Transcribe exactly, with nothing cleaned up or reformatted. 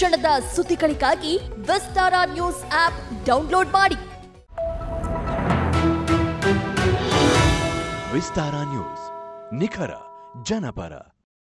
ತಕ್ಷಣದ ಸುದ್ದಿಗಳಿಗಾಗಿ ವಿಸ್ತಾರ news app download ಮಾಡಿ. ವಿಸ್ತಾರ ನ್ಯೂಸ್ ನಿಖರ ಜನಪರ.